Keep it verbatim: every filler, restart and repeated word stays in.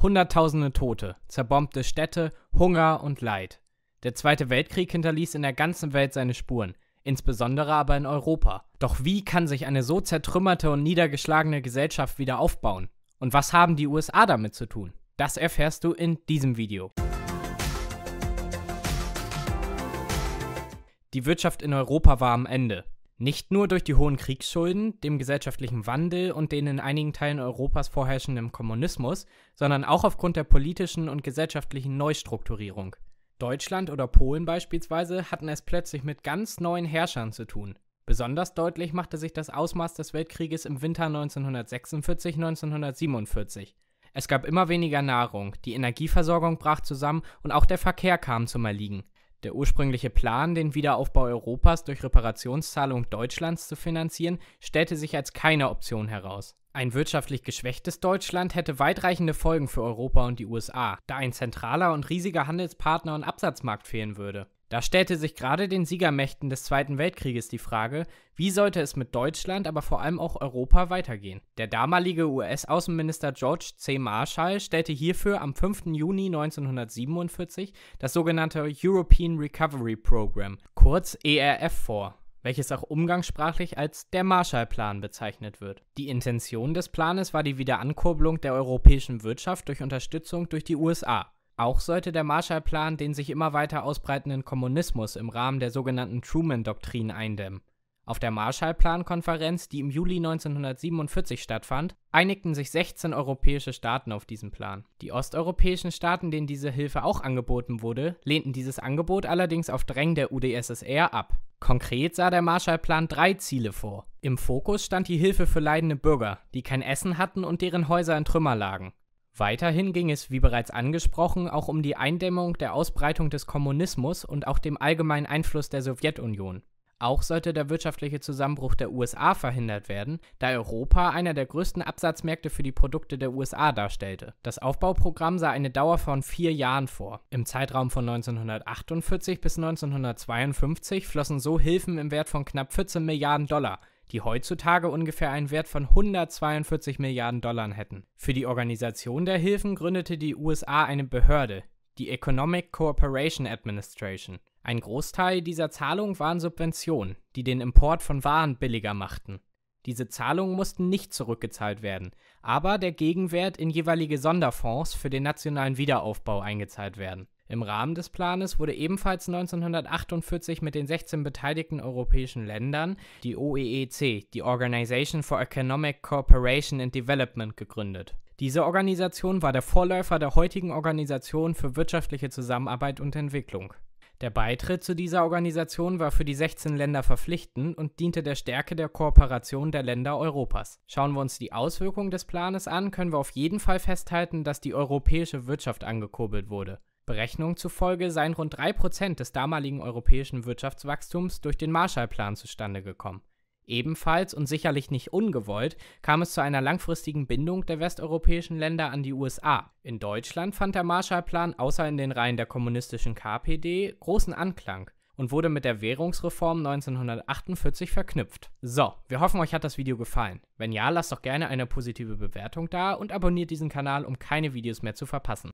Hunderttausende Tote, zerbombte Städte, Hunger und Leid. Der Zweite Weltkrieg hinterließ in der ganzen Welt seine Spuren, insbesondere aber in Europa. Doch wie kann sich eine so zertrümmerte und niedergeschlagene Gesellschaft wieder aufbauen? Und was haben die U S A damit zu tun? Das erfährst du in diesem Video. Die Wirtschaft in Europa war am Ende. Nicht nur durch die hohen Kriegsschulden, dem gesellschaftlichen Wandel und den in einigen Teilen Europas vorherrschenden Kommunismus, sondern auch aufgrund der politischen und gesellschaftlichen Neustrukturierung. Deutschland oder Polen beispielsweise hatten es plötzlich mit ganz neuen Herrschern zu tun. Besonders deutlich machte sich das Ausmaß des Weltkrieges im Winter neunzehnhundertsechsundvierzig neunzehnhundertsiebenundvierzig. Es gab immer weniger Nahrung, die Energieversorgung brach zusammen und auch der Verkehr kam zum Erliegen. Der ursprüngliche Plan, den Wiederaufbau Europas durch Reparationszahlung Deutschlands zu finanzieren, stellte sich als keine Option heraus. Ein wirtschaftlich geschwächtes Deutschland hätte weitreichende Folgen für Europa und die U S A, da ein zentraler und riesiger Handelspartner und Absatzmarkt fehlen würde. Da stellte sich gerade den Siegermächten des Zweiten Weltkrieges die Frage, wie sollte es mit Deutschland, aber vor allem auch Europa weitergehen? Der damalige U S-Außenminister George C. Marshall stellte hierfür am fünften Juni neunzehnhundertsiebenundvierzig das sogenannte European Recovery Program, kurz E R F, vor, welches auch umgangssprachlich als der Marshall-Plan bezeichnet wird. Die Intention des Planes war die Wiederankurbelung der europäischen Wirtschaft durch Unterstützung durch die U S A. Auch sollte der Marshallplan den sich immer weiter ausbreitenden Kommunismus im Rahmen der sogenannten Truman-Doktrin eindämmen. Auf der Marshallplan-Konferenz, die im Juli neunzehnhundertsiebenundvierzig stattfand, einigten sich sechzehn europäische Staaten auf diesen Plan. Die osteuropäischen Staaten, denen diese Hilfe auch angeboten wurde, lehnten dieses Angebot allerdings auf Drängen der U d S S R ab. Konkret sah der Marshallplan drei Ziele vor. Im Fokus stand die Hilfe für leidende Bürger, die kein Essen hatten und deren Häuser in Trümmer lagen. Weiterhin ging es, wie bereits angesprochen, auch um die Eindämmung der Ausbreitung des Kommunismus und auch dem allgemeinen Einfluss der Sowjetunion. Auch sollte der wirtschaftliche Zusammenbruch der U S A verhindert werden, da Europa einer der größten Absatzmärkte für die Produkte der U S A darstellte. Das Aufbauprogramm sah eine Dauer von vier Jahren vor. Im Zeitraum von neunzehnhundertachtundvierzig bis neunzehnhundertzweiundfünfzig flossen so Hilfen im Wert von knapp vierzehn Milliarden Dollar, die heutzutage ungefähr einen Wert von hundertzweiundvierzig Milliarden Dollar hätten. Für die Organisation der Hilfen gründete die U S A eine Behörde, die Economic Cooperation Administration. Ein Großteil dieser Zahlungen waren Subventionen, die den Import von Waren billiger machten. Diese Zahlungen mussten nicht zurückgezahlt werden, aber der Gegenwert in jeweilige Sonderfonds für den nationalen Wiederaufbau eingezahlt werden. Im Rahmen des Planes wurde ebenfalls neunzehnhundertachtundvierzig mit den sechzehn beteiligten europäischen Ländern die O E E C, die Organization for Economic Cooperation and Development, gegründet. Diese Organisation war der Vorläufer der heutigen Organisation für wirtschaftliche Zusammenarbeit und Entwicklung. Der Beitritt zu dieser Organisation war für die sechzehn Länder verpflichtend und diente der Stärke der Kooperation der Länder Europas. Schauen wir uns die Auswirkungen des Planes an, können wir auf jeden Fall festhalten, dass die europäische Wirtschaft angekurbelt wurde. Berechnungen zufolge seien rund drei Prozent des damaligen europäischen Wirtschaftswachstums durch den Marshallplan zustande gekommen. Ebenfalls und sicherlich nicht ungewollt kam es zu einer langfristigen Bindung der westeuropäischen Länder an die U S A. In Deutschland fand der Marshallplan außer in den Reihen der kommunistischen K P D großen Anklang und wurde mit der Währungsreform neunzehnhundertachtundvierzig verknüpft. So, wir hoffen, euch hat das Video gefallen. Wenn ja, lasst doch gerne eine positive Bewertung da und abonniert diesen Kanal, um keine Videos mehr zu verpassen.